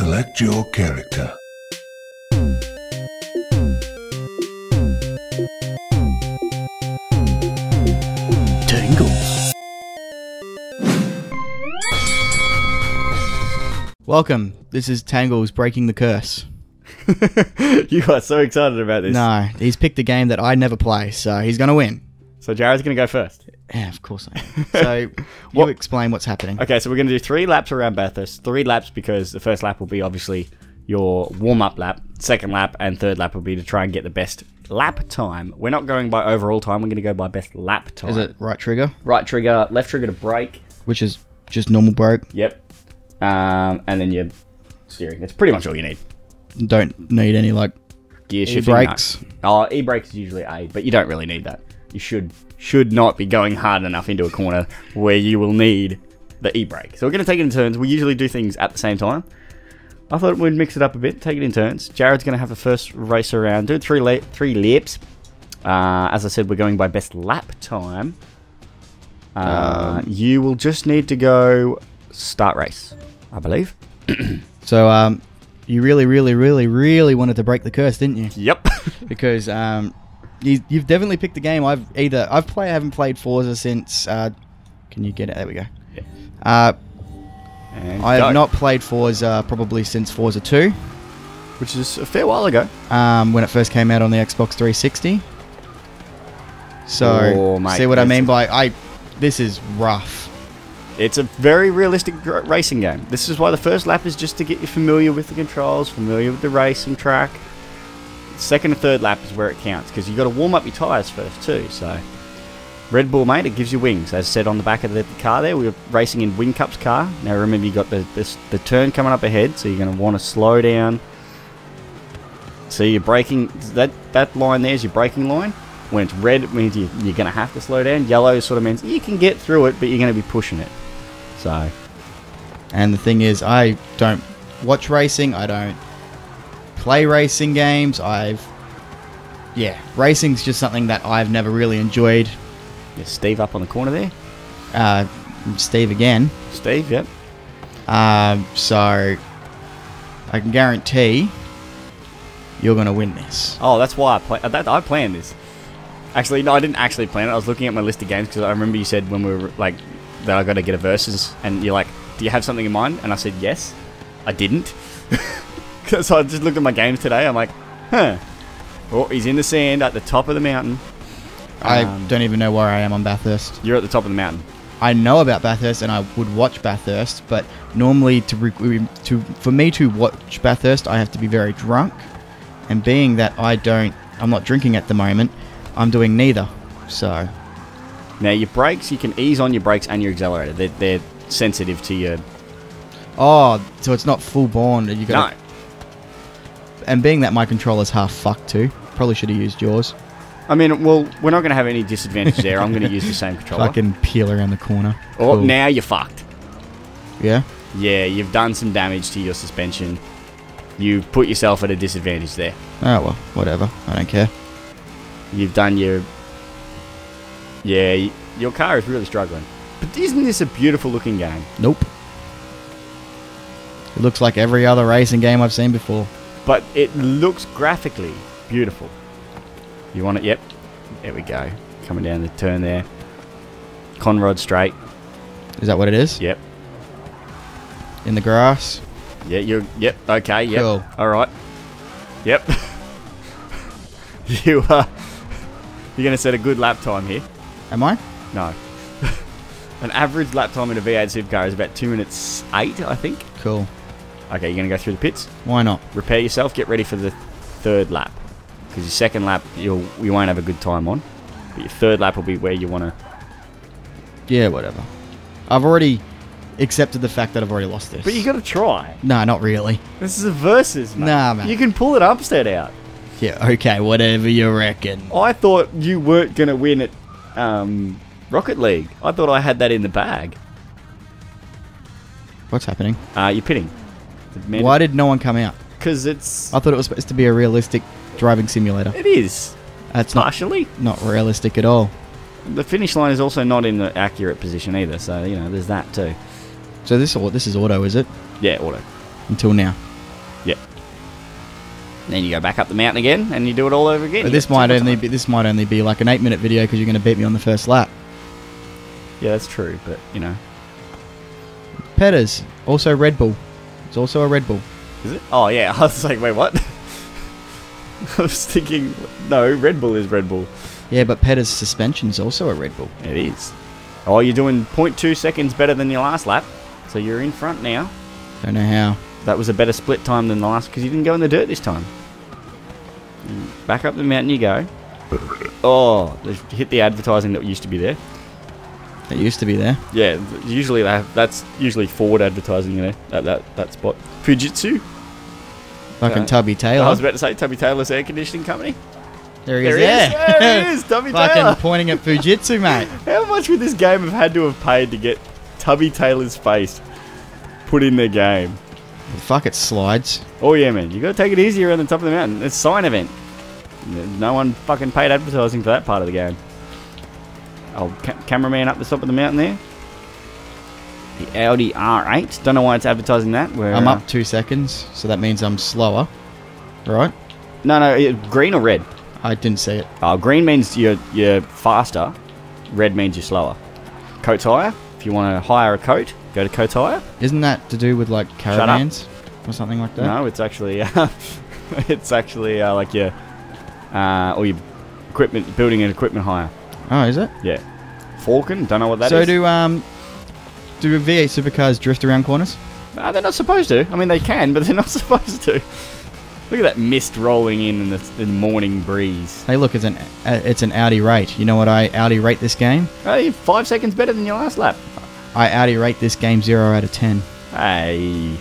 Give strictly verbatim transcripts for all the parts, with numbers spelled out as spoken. Select your character. Tangles. Welcome. This is Tangles breaking the curse. You are so excited about this. No, he's picked a game that I never play, so he's going to win. So Jaryd's going to go first. Yeah, of course I am. So you explain what's happening. Okay, so we're going to do three laps around Bathurst. Three laps because the first lap will be obviously your warm-up lap. Second lap and third lap will be to try and get the best lap time. We're not going by overall time. We're going to go by best lap time. Is it right trigger? Right trigger, left trigger to brake. Which is just normal brake. Yep. Um, and then your steering. That's pretty much all you need. Don't need any, like, gear shifting. E-brakes. No. Oh, e-brakes is usually A, but you don't really need that. You should should not be going hard enough into a corner where you will need the e-brake. So we're going to take it in turns. We usually do things at the same time. I thought we'd mix it up a bit, take it in turns. Jaryd's going to have the first race around. Do three, la three laps. Uh, as I said, we're going by best lap time. Uh, um, you will just need to go start race, I believe. So, um... you really, really, really, really wanted to break the curse, didn't you? Yep. Because um, you, you've definitely picked a game. I've either I've played, I haven't played Forza since. Uh, can you get it? There we go. Yeah. Uh, I go. have not played Forza probably since Forza two, which is a fair while ago. Um, when it first came out on the Xbox three sixty. So oh, mate, see what I mean by I. This is rough. It's a very realistic racing game. This is why the first lap is just to get you familiar with the controls, familiar with the racing track. Second and third lap is where it counts, because you've got to warm up your tyres first too. So, Red Bull, mate, it gives you wings. As said on the back of the car there, we were racing in Wing Cup's car. Now remember, you've got the, this, the turn coming up ahead, so you're going to want to slow down. So you're braking, that, that line there is your braking line. When it's red, it means you, you're going to have to slow down. Yellow sort of means you can get through it, but you're going to be pushing it. So, and the thing is, I don't watch racing. I don't play racing games. I've, yeah, racing's just something that I've never really enjoyed. Is Steve up on the corner there? Uh, Steve again. Steve, yep. Um, so I can guarantee you're going to win this. Oh, that's why I play. That I planned this. Actually, no, I didn't actually plan it. I was looking at my list of games because I remember you said when we were like. That I got to get a versus, and you're like, do you have something in mind? And I said yes. I didn't. So I just looked at my games today. I'm like, huh. Oh, he's in the sand at the top of the mountain. I um, don't even know where I am on Bathurst. You're at the top of the mountain. I know about Bathurst, and I would watch Bathurst, but normally to to for me to watch Bathurst, I have to be very drunk, and being that I don't, I'm not drinking at the moment. I'm doing neither, so. Now, your brakes, you can ease on your brakes and your accelerator. They're, they're sensitive to your... Oh, so it's not full-born. You got no. And being that my controller's half-fucked too, probably should have used yours. I mean, well, we're not going to have any disadvantage there. I'm going to use the same controller. Fucking peel around the corner. Oh, cool. Now you're fucked. Yeah? Yeah, you've done some damage to your suspension. You've put yourself at a disadvantage there. Oh, well, whatever. I don't care. You've done your... Yeah, your car is really struggling. But isn't this a beautiful looking game? Nope. It looks like every other racing game I've seen before. But it looks graphically beautiful. You want it? Yep. There we go. Coming down the turn there. Conrod straight. Is that what it is? Yep. In the grass? Yeah, you're... Yep, okay, yep. Cool. All right. Yep. You are... You're going to set a good lap time here. Am I? No. An average lap time in a V eight Supercar is about two minutes eight, I think. Cool. Okay, you're going to go through the pits? Why not? Repair yourself, get ready for the third lap. Because your second lap, you'll, you won't have a good time on. But your third lap will be where you want to... Yeah, whatever. I've already accepted the fact that I've already lost this. But you got to try. No, not really. This is a versus, mate. Nah, man. You can pull it upside out. Yeah, okay, whatever you reckon. I thought you weren't going to win at um, Rocket League. I thought I had that in the bag. What's happening? Uh, you're pitting. Why did no one come out? Because it's... I thought it was supposed to be a realistic driving simulator. It is. It's partially. Not, not realistic at all. The finish line is also not in the accurate position either, so, you know, there's that too. So this, this is auto, is it? Yeah, auto. Until now. Yep. And then you go back up the mountain again, and you do it all over again. But this might only be this might only be like an eight-minute video because you're going to beat me on the first lap. Yeah, that's true. But you know, Petters also Red Bull. It's also a Red Bull. Is it? Oh yeah. I was like, wait, what? I was thinking, no, Red Bull is Red Bull. Yeah, but Petters suspension is also a Red Bull. It is. Oh, you're doing zero point two seconds better than your last lap, so you're in front now. Don't know how. That was a better split time than the last, because you didn't go in the dirt this time. Back up the mountain you go. Oh, they've hit the advertising that used to be there. That used to be there? Yeah, usually they have, that's usually Ford advertising there, at that, that spot. Fujitsu. Fucking uh, Tubby Taylor. I was about to say Tubby Taylor's air conditioning company. There he is. There, yeah. There he is, Tubby Taylor. Fucking pointing at Fujitsu, mate. How much would this game have had to have paid to get Tubby Taylor's face put in their game? Well, fuck, it slides. Oh yeah, man. You got to take it easy around the top of the mountain. It's a sign event. No one fucking paid advertising for that part of the game. Oh, ca cameraman up the top of the mountain there. The Audi R eight. Don't know why it's advertising that. We're, I'm up two seconds, so that means I'm slower. Right? No, no. It, green or red? I didn't see it. Oh, green means you're, you're faster. Red means you're slower. Coat hire. If you want to hire a coat, go to Coat Hire. Isn't that to do with like caravans or something like that? No, it's actually uh, it's actually uh, like your uh, or your equipment, building and equipment hire. Oh, is it? Yeah. Falcon. Don't know what that so is. So do um. Do V eight supercars drift around corners? Uh, they're not supposed to. I mean, they can, but they're not supposed to. Look at that mist rolling in in the, in the morning breeze. Hey, look, it's an uh, it's an Audi rate. You know what I Audi rate this game? Oh, you're five seconds better than your last lap. I Audi rate this game zero out of ten. Hey,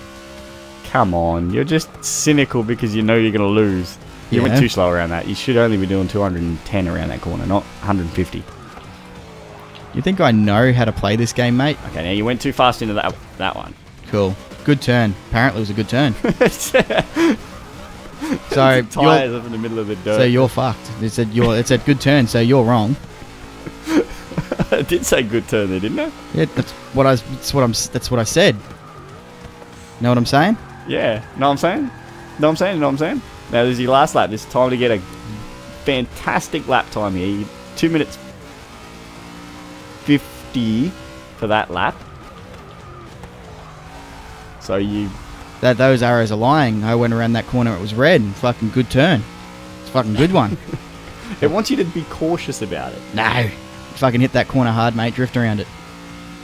come on! You're just cynical because you know you're gonna lose. You yeah. went too slow around that. You should only be doing two hundred and ten around that corner, not one hundred and fifty. You think I know how to play this game, mate? Okay, now you went too fast into that that one. Cool. Good turn. Apparently it was a good turn. So tires up in the middle of the dirt. So you're fucked. It said you're it said good turn, so you're wrong. I did say good turn there, didn't I? Yeah, that's what I that's what I'm that's what I said. Know what I'm saying? Yeah. Know what I'm saying? Know what I'm saying? Know what I'm saying? Now this is your last lap. This is time to get a fantastic lap time here. Two minutes fifty for that lap. So you That those arrows are lying. I went around that corner. It was red. Fucking good turn. It's a fucking good one. It wants you to be cautious about it. No. Fucking hit that corner hard, mate. Drift around it.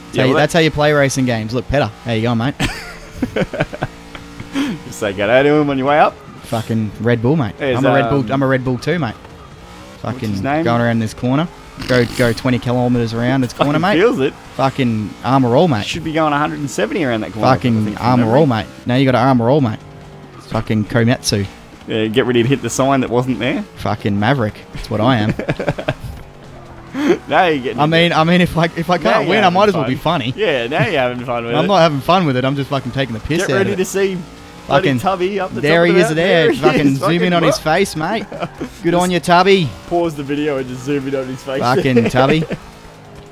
That's, yeah, how, you, well, that's how you play racing games. Look, Petter. How you going, mate? Just say g'day to him on your way up. Fucking Red Bull, mate. There's, I'm a Red Bull. Um, I'm a Red Bull too, mate. Fucking going around this corner. Go go twenty kilometres around its corner, mate. Feels it. Fucking Armor All, mate. Should be going one hundred and seventy around that corner. Fucking Armor All, mate. Now you got to Armor All, mate. It's fucking Komatsu. Yeah, get ready to hit the sign that wasn't there. Fucking Maverick. That's what I am. Now you're getting. I mean, I mean, if I if I can't win, I might as well be funny. Yeah, now you're having fun with it. I'm not having fun with it. I'm just fucking taking the piss out of it. Get ready to see. Fucking Tubby up the there top he is the there. There he fucking is. Zoom fucking in on what? His face, mate. Good on you, Tubby. Pause the video and just zoom in on his face. Fucking Tubby.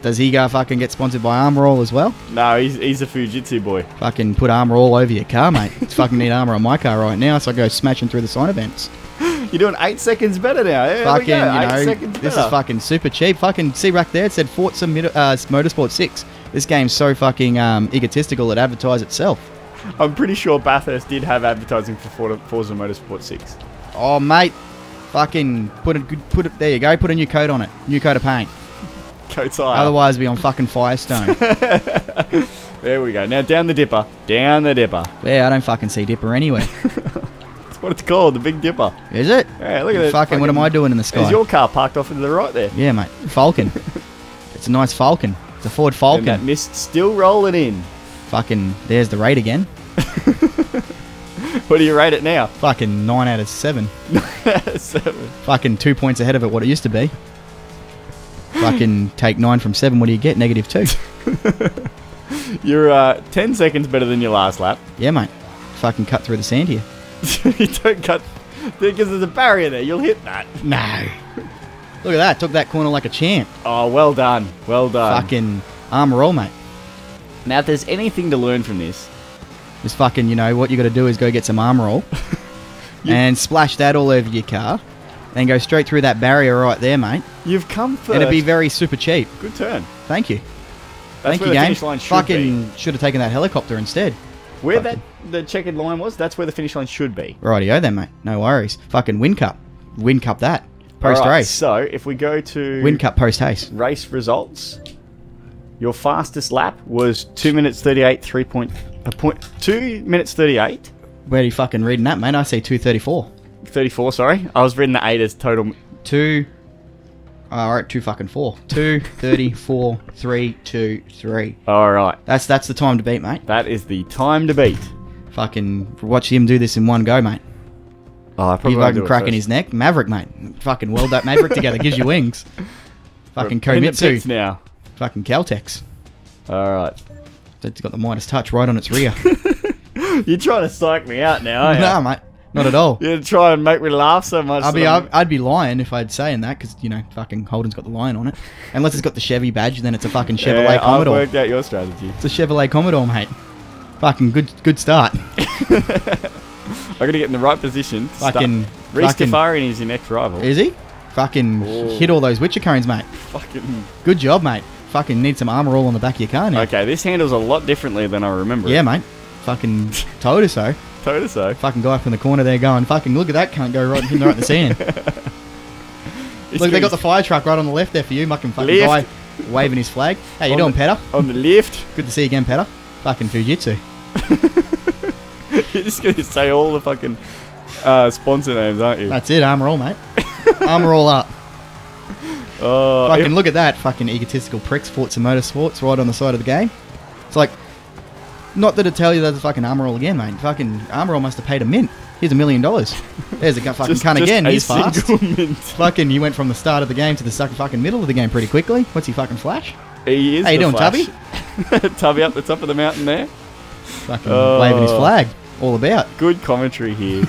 Does he go fucking get sponsored by Armor All as well? No, he's, he's a Fujitsu boy. Fucking put Armor All over your car, mate. It's fucking need armor on my car right now, so I go smashing through the sign events. You're doing eight seconds better now. There fucking, we go. Eight you know, seconds better. This is fucking super cheap. Fucking see back there, it said Forza uh, Motorsport six. This game's so fucking um, egotistical it advertises itself. I'm pretty sure Bathurst did have advertising for Forza Motorsport six. Oh, mate. Fucking put it, put it, there you go. Put a new coat on it. New coat of paint. Coat hire. Otherwise, we're on fucking Firestone. There we go. Now, down the dipper. Down the dipper. Yeah, I don't fucking see dipper anywhere. That's what it's called, the Big Dipper. Is it? Yeah, look at that. Fucking, fucking, what am I doing in the sky? Is your car parked off to the right there? Yeah, mate. Falcon. It's a nice Falcon. It's a Ford Falcon. And that mist still rolling in. Fucking, there's the rate again. What do you rate it now? Fucking nine out of seven. Seven. Fucking two points ahead of it what it used to be. Fucking take nine from seven. What do you get? Negative two. You're uh, ten seconds better than your last lap. Yeah, mate. Fucking cut through the sand here. You don't cut because there's a barrier there. You'll hit that. No. Look at that. Took that corner like a champ. Oh, well done. Well done. Fucking Armor All, mate. Now, if there's anything to learn from this, Just fucking, you know, what you got to do is go get some Armor All and splash that all over your car and go straight through that barrier right there, mate. You've come first. It'd be very super cheap. Good turn. Thank you. That's Thank where you, the game. Finish line should fucking be. Should have taken that helicopter instead. Where fucking. that the checkered line was, that's where the finish line should be. Rightio then, mate. No worries. Fucking Win Cup. Win Cup that. Post right, race. So if we go to Win Cup post haste race results, your fastest lap was two minutes thirty-eight three point a point two minutes thirty-eight. Where are you fucking reading that, mate? I see two thirty-four. Thirty-four. Sorry, I was reading the eight as total. Two. All right, two fucking four. Two thirty-four three two three. All right. That's that's the time to beat, mate. That is the time to beat. Fucking watch him do this in one go, mate. Oh, he's fucking cracking his neck. Maverick, mate. Fucking weld that Maverick together. Gives you wings. Fucking Komitsu. Now. Fucking Caltex. All right. It's got the Midas touch right on its rear. You're trying to psych me out now, aren't you? Nah, mate. Not at all. You're trying to make me laugh so much. I'd be, I'd, I'd be lying if I'd say in that because, you know, fucking Holden's got the lion on it. Unless it's got the Chevy badge, then it's a fucking Chevrolet yeah, Commodore. I worked out your strategy. It's a Chevrolet Commodore, mate. Fucking good, good start. I got to get in the right position. Fucking Reece Tafari is your next rival. Is he? Fucking Whoa. Hit all those Witcher cones, mate. Fucking good job, mate. Fucking need some Armor All on the back of your car now. Okay, this handles a lot differently than I remember. Yeah, it. mate. Fucking toe-to-so. toe-to-so. Fucking guy from the corner there going, fucking look at that cunt go right, him right in the sand. Look, they got the fire truck right on the left there for you, mucking fucking lift. Guy waving his flag. How you on doing, the, Petter? On the lift. Good to see you again, Petter. Fucking Fujitsu. You're just going to say all the fucking uh, sponsor names, aren't you? That's it, Armor All, mate. Armor All up. Uh, fucking if... look at that, fucking egotistical pricks, Forza Motorsports, right on the side of the game. It's like, not that I tell you that's a fucking Armor All again, mate. Fucking Armor All must have paid a mint. Here's a million dollars. There's a fucking just, cunt just again. He's fast. Mint. Fucking, you went from the start of the game to the fucking middle of the game pretty quickly. What's he fucking Flash? He is. How you doing, Flash. Tubby? Tubby up the top of the mountain there. Fucking oh, waving his flag. All about. Good commentary here.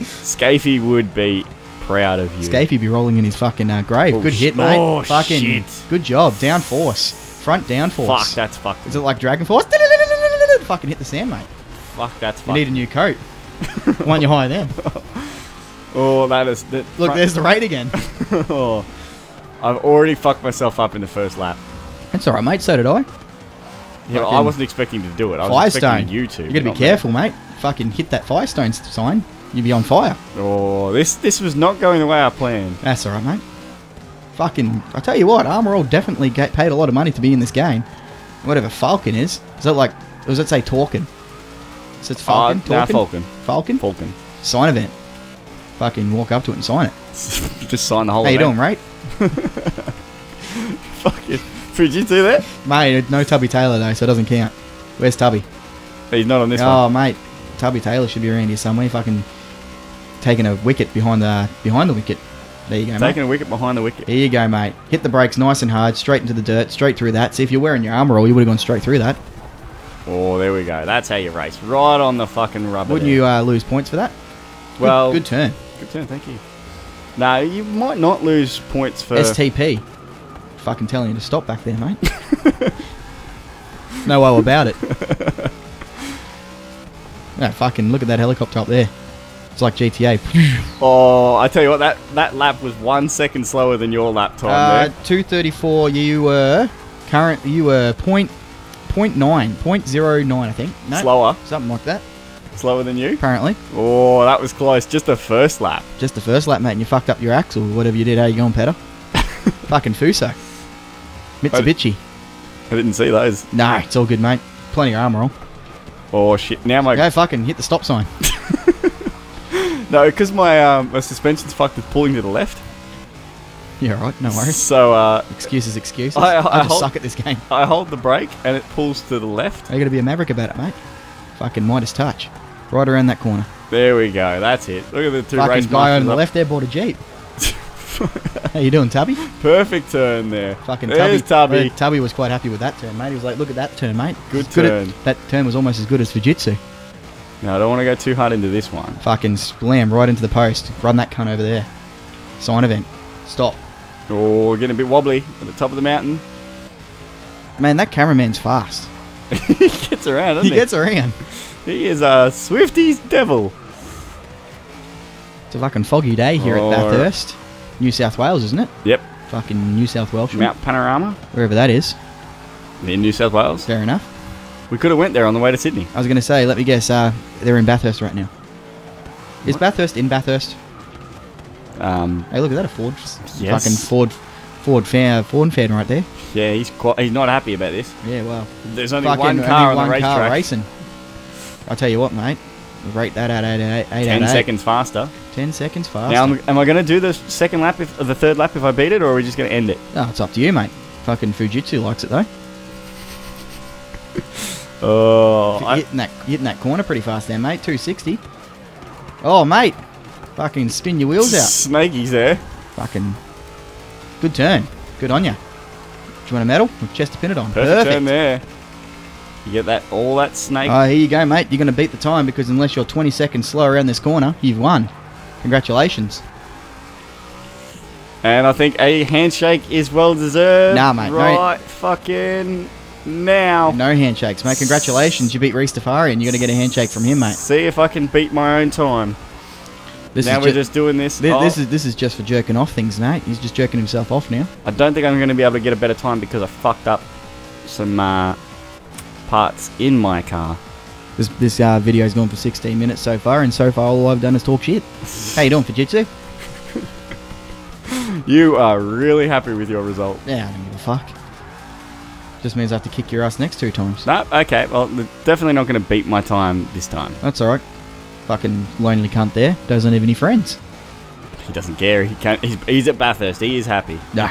Scafey would be proud of you. Scafey be rolling in his fucking uh, grave. Oh, good hit, mate. Oh, fucking shit. Good job. Downforce. Front downforce. Fuck, that's fucked. Is it like Dragon Force? Fucking hit the sand, mate. Fuck, that's fucked. You need a new coat. Why don't you hire them? Oh, that is... The Look, there's the rate again. Oh, I've already fucked myself up in the first lap. That's alright, mate. So did I. Yeah, I wasn't expecting to do it. I was Firestone. expecting you to. You've got to be careful, mate. Fucking hit that Firestone sign. You'd be on fire. Oh, this this was not going the way I planned. That's all right, mate. Fucking, I tell you what, Armor All definitely get paid a lot of money to be in this game. Whatever Falcon is. Is that like, does it say Torkin? Is it Falcon? Uh, nah, Falcon. Falcon? Falcon. Sign event. Fucking walk up to it and sign it. Just sign the whole thing. How event. you doing, mate? Fucking... Did you do that? Mate, no Tubby Taylor though, so it doesn't count. Where's Tubby? He's not on this oh, one. Oh, mate. Tubby Taylor should be around here somewhere. Fucking taking a wicket behind the behind the wicket. There you go, taking mate. Taking a wicket behind the wicket. Here you go, mate. Hit the brakes nice and hard, straight into the dirt, straight through that. See, if you're wearing your Armor All, you would have gone straight through that. Oh, there we go. That's how you race. Right on the fucking rubber. Wouldn't there. you uh, lose points for that? Well... Good, good turn. Good turn, thank you. No, you might not lose points for... S T P. Fucking telling you to stop back there, mate. No woe about it. Yeah, fucking look at that helicopter up there. It's like G T A. Oh, I tell you what, that that lap was one second slower than your lap time. Uh, there. Two thirty-four. You were current. You were point point nine, point zero nine, I think. No, slower. Something like that. Slower than you, apparently. Oh, that was close. Just the first lap. Just the first lap, mate. And you fucked up your axle, whatever you did. How you going, Petter? Fucking Fuso. Mitsubishi. I didn't see those. No, it's all good, mate. Plenty of Armor All. Oh, shit. Now my... Go fucking hit the stop sign. No, because my, um, my suspension's fucked with pulling to the left. Yeah, right. No worries. So, uh... Excuses, excuses. I, I, I, I just hold, suck at this game. I hold the brake and it pulls to the left. You're going to be a maverick about it, mate. Fucking Midas touch. Right around that corner. There we go. That's it. Look at the two fucking race guy on the up. left there bought a Jeep. How you doing, Tubby? Perfect turn there. Fucking There's Tubby. Tubby. Tubby was quite happy with that turn, mate. He was like, look at that turn, mate. Good turn. Good at, that turn was almost as good as Fujitsu. No, I don't want to go too hard into this one. Fucking slam right into the post. Run that cunt over there. Sign event. Stop. Oh, getting a bit wobbly at the top of the mountain. Man, that cameraman's fast. He gets around, doesn't he? He gets around. He is a Swifties devil. It's a fucking foggy day here oh. at Bathurst, New South Wales, isn't it? Yep. Fucking New South Welsh. Mount Panorama. Wherever that is. In New South Wales. Fair enough. We could have went there on the way to Sydney. I was going to say, let me guess, uh, they're in Bathurst right now. Is what? Bathurst in Bathurst? Um, hey, look at that, a Ford. Yes. Fucking Ford Ford fan, Ford fan right there. Yeah, he's quite, he's not happy about this. Yeah, well. There's only fucking one car only on the racetrack. Car racing. I'll tell you what, mate. Rate that at eight, eight, eight, ten eight. seconds faster. Ten seconds faster. Now, am, am I going to do the second lap, if, or the third lap if I beat it, or are we just going to end it? Oh, it's up to you, mate. Fucking Fujitsu likes it, though. Oh, you're hitting, that, you're hitting that corner pretty fast there, mate. two sixty. Oh, mate. Fucking spin your wheels out. Snakey's there. Fucking good turn. Good on you. Do you want a medal? Chest to pin it on. Perfect, Perfect. turn there. You get that, all that snake. Oh, here you go, mate. You're going to beat the time because unless you're twenty seconds slow around this corner, you've won. Congratulations. And I think a handshake is well deserved. Nah, mate. Right no. fucking now. No handshakes, mate. Congratulations. You beat Reece Tafari and you're going to get a handshake from him, mate. See if I can beat my own time. This now is we're ju just doing this. Th oh. This is this is just for jerking off things, mate. He's just jerking himself off now. I don't think I'm going to be able to get a better time because I fucked up some... Uh, parts in my car. This, this uh, video's gone for sixteen minutes so far, and so far all I've done is talk shit. How you doing, Fujitsu? You are really happy with your result. Yeah, I don't give a fuck. Just means I have to kick your ass next two times. No, okay, well, definitely not going to beat my time this time. That's alright. Fucking lonely cunt there. Doesn't have any friends. He doesn't care. He can't. He's, he's at Bathurst. He is happy. No,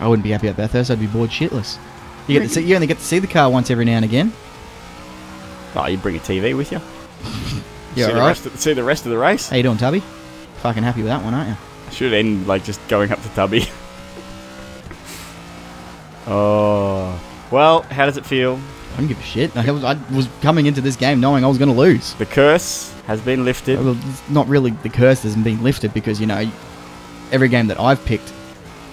I wouldn't be happy at Bathurst. I'd be bored shitless. You get to see, you only get to see the car once every now and again. Oh, you bring a T V with you. Yeah, right. The of, see the rest of the race. How you doing, Tubby? Fucking happy with that one, aren't you? I should end like just going up to Tubby. Oh, well, how does it feel? I don't give a shit. I was, I was coming into this game knowing I was going to lose. The curse has been lifted. Well, not really. The curse hasn't been lifted because you know every game that I've picked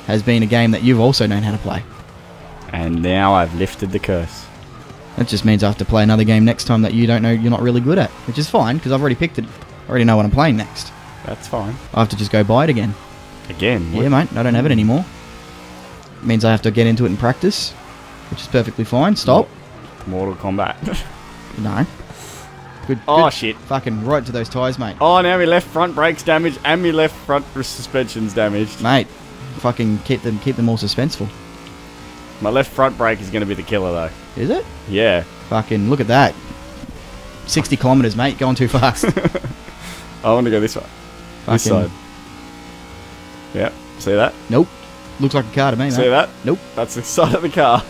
has been a game that you've also known how to play. And now I've lifted the curse. That just means I have to play another game next time that you don't know you're not really good at. Which is fine, because I've already picked it. I already know what I'm playing next. That's fine. I have to just go buy it again. Again? Yeah, mate. I don't have it anymore. It means I have to get into it and practice, which is perfectly fine. Stop. Mortal Kombat. No. Good, oh, good shit. Fucking right to those tyres, mate. Oh, now my left front brake's damaged and my left front suspension's damaged. Mate, fucking keep them, keep them all suspenseful. My left front brake is going to be the killer, though. Is it? Yeah. Fucking, look at that. sixty kilometres, mate. Going too fast. I want to go this way. Fucking. This side. Yeah. See that? Nope. Looks like a car to me, mate. See that? Nope. That's the side of the car.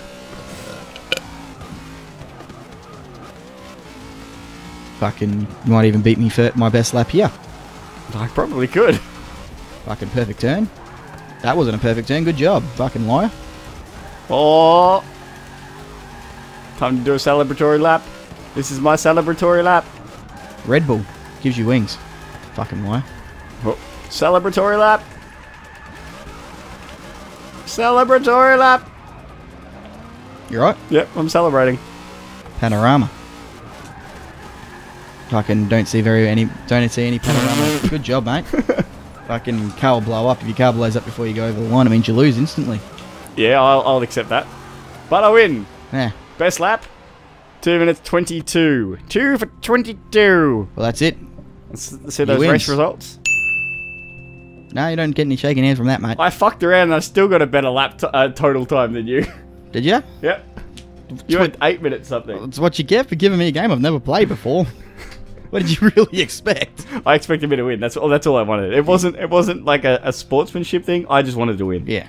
Fucking, you might even beat me for my best lap here. I probably could. Fucking perfect turn. That wasn't a perfect turn. Good job. Fucking liar. Oh, time to do a celebratory lap. This is my celebratory lap. Red Bull gives you wings. Fucking why? Oh. Celebratory lap. Celebratory lap. You're right. Yep, I'm celebrating. Panorama. Fucking don't see very any. Don't see any panorama. Good job, mate. Fucking car will blow up. If your car blows up before you go over the line, it means you lose instantly. Yeah, I'll, I'll accept that. But I win. Yeah. Best lap, two minutes twenty-two. two for twenty-two. Well, that's it. Let's, let's see those race results. No, you don't get any shaking hands from that, mate. I fucked around and I still got a better lap t uh, total time than you. Did you? Yep. You went eight minutes something. That's what you get for giving me a game I've never played before. What did you really expect? I expected me to win. That's all. That's all I wanted. It wasn't. It wasn't like a, a sportsmanship thing. I just wanted to win. Yeah.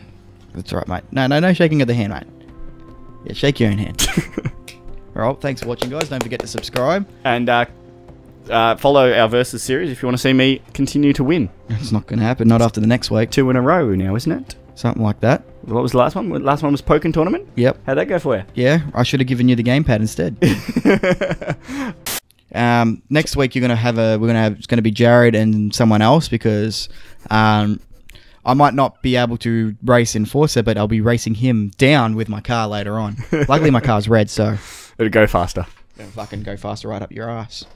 That's right, mate. No, no, no shaking of the hand, mate. Yeah, shake your own hand. Alright, thanks for watching, guys. Don't forget to subscribe. And uh, uh, follow our Versus series if you want to see me continue to win. It's not going to happen. Not after the next week. Two in a row now, isn't it? Something like that. What was the last one? The last one was Pokken Tournament? Yep. How'd that go for you? Yeah, I should have given you the gamepad instead. um, next week, you're going to have a... We're going to have... It's going to be Jaryd and someone else because... Um, I might not be able to race in Forza, but I'll be racing him down with my car later on. Luckily, my car's red, so... It'll go faster. It'll fucking go faster right up your ass.